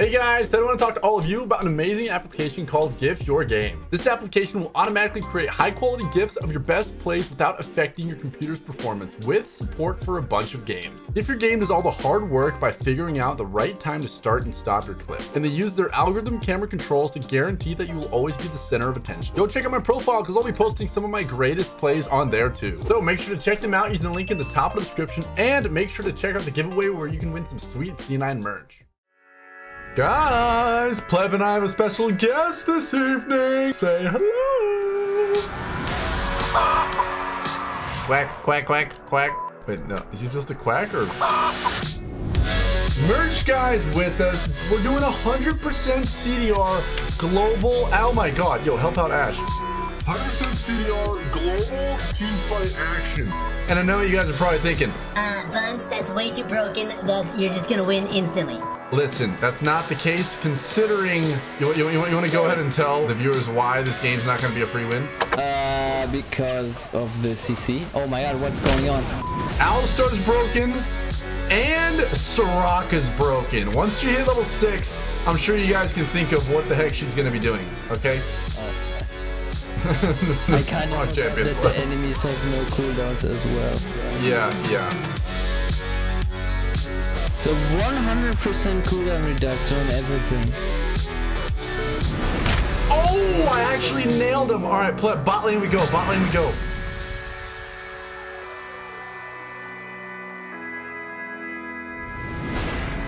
Hey guys, today I want to talk to all of you about an amazing application called Gif Your Game. This application will automatically create high quality GIFs of your best plays without affecting your computer's performance with support for a bunch of games. Gif Your Game does all the hard work by figuring out the right time to start and stop your clip. And they use their algorithm camera controls to guarantee that you will always be the center of attention. Go check out my profile because I'll be posting some of my greatest plays on there too. So make sure to check them out using the link in the top of the description and make sure to check out the giveaway where you can win some sweet C9 merch. Guys, Pleb and I have a special guest this evening. Say hello. Quack, quack, quack, quack. Wait, no, is he just a quack or? Merch guy's with us. We're doing 100% CDR global. Oh my God, yo, help out Ash. 100% CDR global team fight action. And I know you guys are probably thinking, Buns, that's way too broken. That you're just gonna win instantly. Listen, that's not the case, considering you want to go ahead and tell the viewers why this game's not going to be a free win? Because of the CC. Oh my God, what's going on? Alistar's broken and Soraka's broken. Once you hit level 6, I'm sure you guys can think of what the heck she's going to be doing, okay? I kind of forgot that the enemies have no cooldowns as well. Yeah. So 100% cooldown reduction on everything. Oh, I actually nailed him. All right, Pleb, bot lane we go, bot lane we go.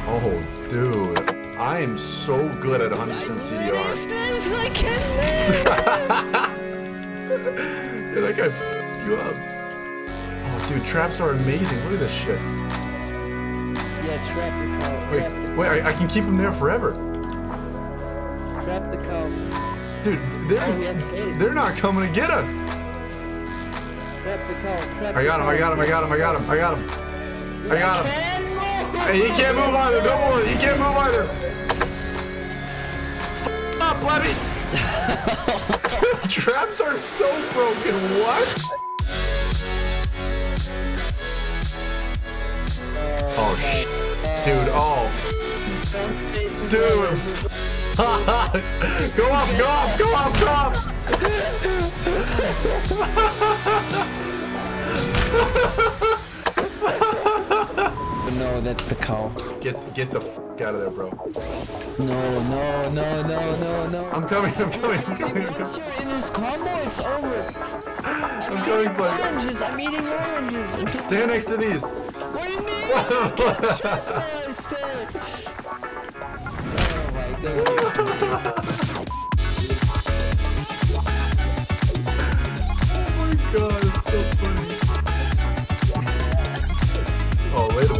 Oh, dude. I am so good at 100% CDR. Dude, that guy f***ed you up. Oh, dude, traps are amazing. Look at this shit. Yeah, trap the cow. Wait, I can keep him there forever. Trap the cow. Dude, they're not coming to get us. Trap the cow. I got him. Hey, he can't move either. Don't worry, he can't move either. F*** up, Levy. Dude, traps are so broken. What? Oh, shit. Dude, oh. Dude. Go up. No, that's the cow. Get the f*** out of there, bro. No. I'm coming. You're in this combo, it's over. I'm going, play. Oranges, I'm eating oranges. Stand next to these. What do you mean? Oh my God. Oh my God, it's so funny. Oh, later.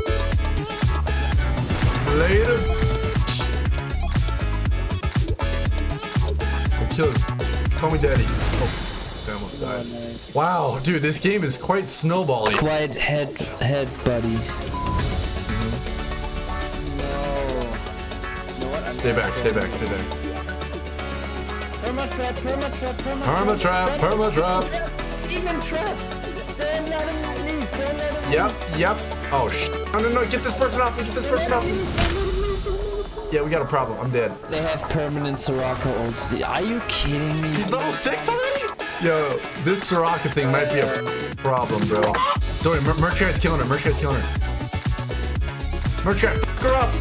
I'm killed. Call me daddy. Oh. Almost died. Oh, wow, dude, this game is quite snowballing. Quite head, buddy. No. You know what? Stay back. Perma trap. Even trap. Don't let him leave. Yep. Oh, shit. No, get this person off. Yeah, we got a problem. I'm dead. They have permanent Soraka ulti. Are you kidding me? He's level 6 already? Yo, this Soraka thing might be a problem, bro. Don't worry, Merchant's killing her. Merchant, f*** her up.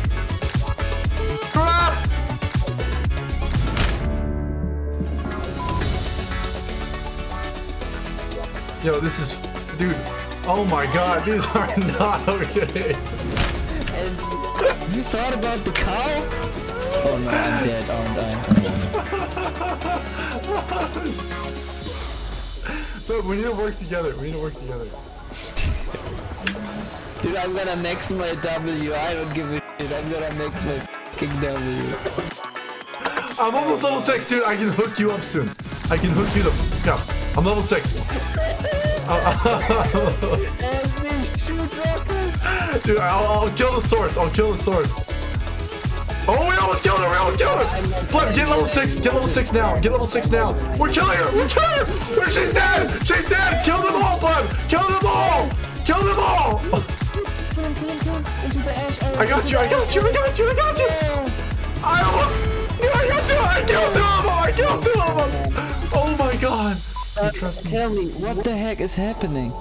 Yo, this is, dude. Oh my God, these are not okay. Have you thought about the cow? Oh no, I'm dead. I'm dying. Look, we need to work together. Dude, I'm gonna max my W. I don't give a shit. I'm gonna max my fucking W. I'm almost level 6, dude. I can hook you up soon. I can hook you the f*** up. I'm level 6. Dude, I'll kill the source. Oh, we almost killed her! Pleb, get level 6! Get level 6 now! We're killing her! She's dead! Kill them all, Pleb! I got you! Trust me. Tell me, what the heck is happening?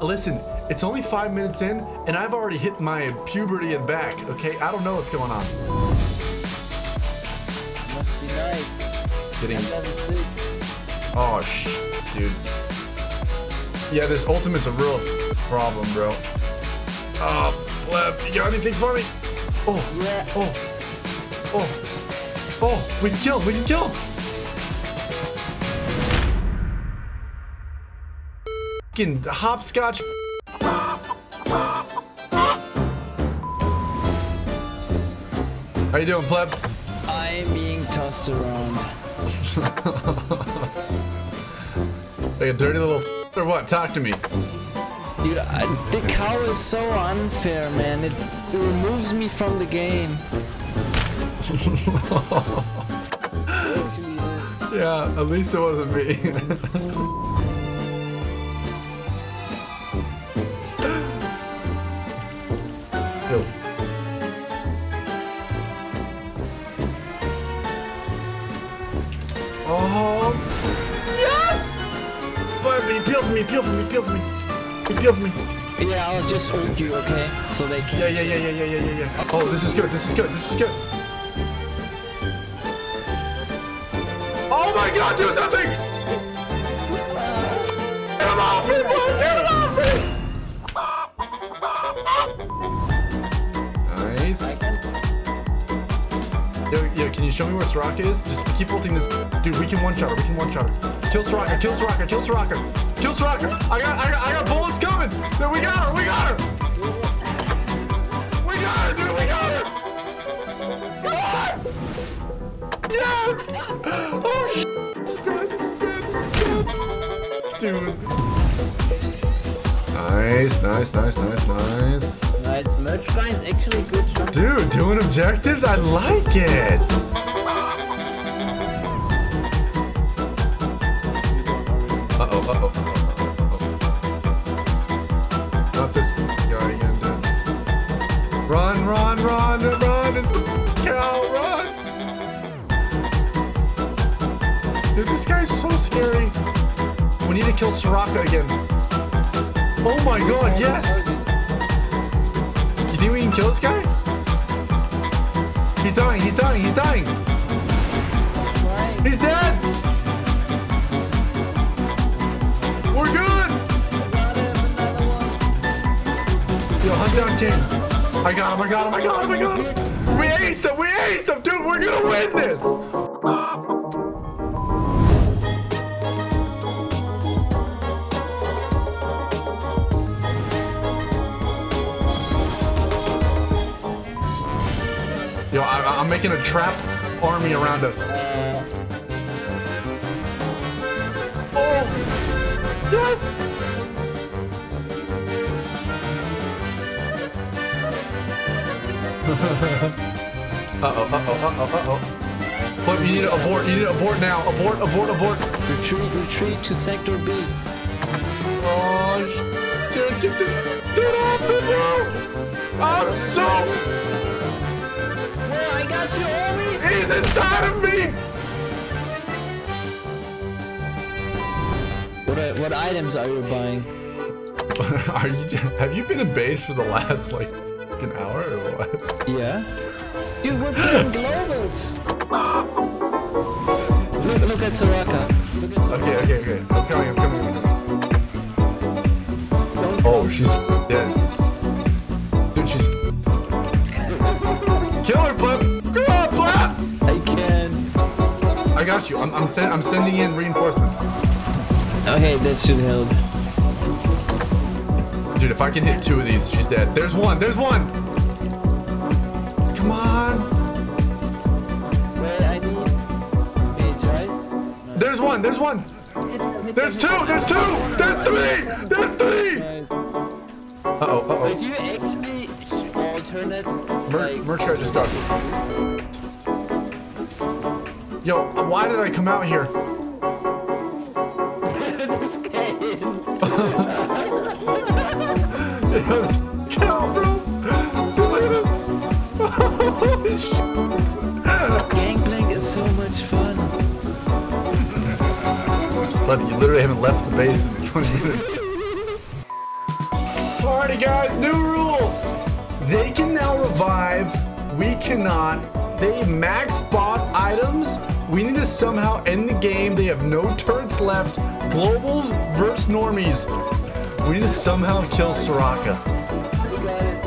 Listen, it's only 5 minutes in, and I've already hit my puberty and back, okay? I don't know what's going on. Must be nice. Getting... Oh, shh, dude. Yeah, this ultimate's a real problem, bro. Oh, Bleb, you got anything for me? Oh, yeah. Oh, oh, oh, we can kill, we can kill. Fucking hopscotch. How you doing, Pleb? I'm being tossed around. Like a dirty little or what? Talk to me. Dude, the cow is so unfair, man. It removes me from the game. Yeah, at least it wasn't me. Oh, yes! Boy, peel for me, peel for me, peel for me, peel for me. Yeah, I'll just hold you, okay? So they can. Yeah. Oh, this is good, this is good, this is good. Oh my God, do something! Get him off me, boy! Get him off me! Nice. Yo, can you show me where Soraka is? Just keep holding this. Dude, we can one-shot her, we can one-shot her. Kill Soraka, kill Soraka, kill Soraka, kill Soraka. I got bullets coming. Dude, we got her, we got her. We got her, dude, we got her. Come on! Yes! Oh, shit. Spin. Dude. Nice. Nice, merch guy is actually good. Dude, doing objectives? I like it. Uh-oh. Not this guy again, dude. Run, it's the cow, run! Dude, this guy's so scary. We need to kill Soraka again. Oh my God, yes! You think we can kill this guy? He's dying! He's dead! Yo, hunt down King. I got him. We ace him, dude. We're gonna win this. Yo, I'm making a trap army around us. Oh, yes. Uh-oh. But you need to abort now. Abort. Retreat to Sector B. Oh, dude, get this dude off me, bro! I'm so... Well, I got you, homies! He's inside of me! What items are you buying? Have you been in base for the last, like, an hour or what? Yeah. Dude, we're playing globals! Look at Soraka. Okay. I'm coming. Oh, she's dead. Dude, she's... Kill her, Blep! Go on, Blep! I can. I got you. I'm sending in reinforcements. Okay, that should help. Dude, if I can hit two of these, she's dead. There's one! Come on! Wait, I need... Hey, Joyce? No. There's one! There's two! There's three! Uh-oh. Did you actually alternate... Merchant just got... Yo, why did I come out here? Gangplank is so much fun. You literally haven't left the base in 20 minutes. Alrighty guys, new rules! They can now revive, we cannot. They max bought items. We need to somehow end the game. They have no turrets left. Globals versus normies. We need to somehow kill Soraka. You got it.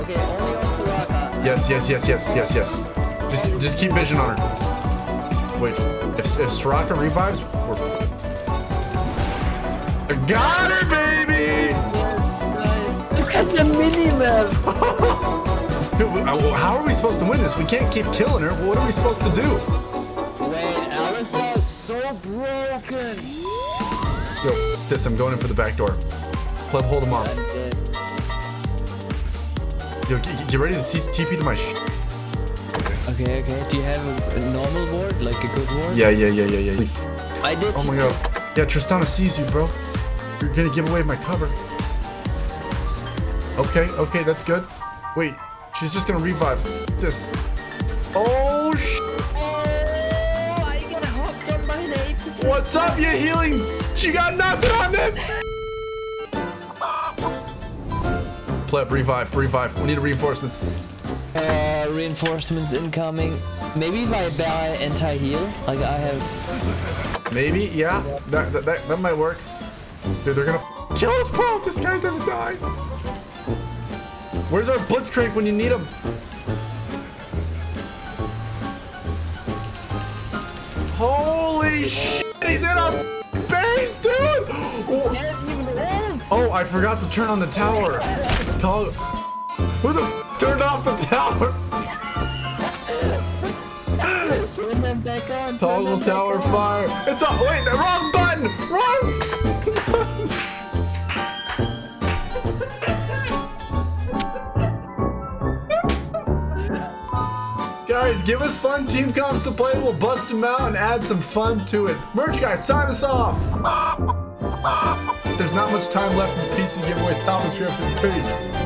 Okay, only on Soraka. Yes. Just keep vision on her. Wait, if Soraka revives, we're fucked. I got it, baby! Look at the mini-map! Dude, how are we supposed to win this? We can't keep killing her. What are we supposed to do? Wait, Alice was so broken. Yo, this, I'm going in for the back door. Pleb, hold him up. Yo, get ready to TP to my sh. Okay. Do you have a normal ward? Like a good ward? Yeah. I did. Oh my god. Yeah, Tristana sees you, bro. You're gonna give away my cover. Okay, that's good. Wait, she's just gonna revive this. Oh, sh. Oh, I got hooked on my name. What's up, you healing? She got nothing on this. Pleb, revive. We need reinforcements. Reinforcements incoming. Maybe if I buy anti-heal, like I have. Maybe, yeah. That might work. Dude, they're gonna kill us, bro. This guy doesn't die. Where's our Blitzcrank when you need him? Holy shit! He's in our base, dude. Oh, I forgot to turn on the tower. Who the f turned off the tower? Toggle tower fire. It's on. Wait, the wrong button. Guys, give us fun team comps to play. We'll bust them out and add some fun to it. Merch guys, sign us off. There's not much time left in the PC giveaway. Top description. Peace.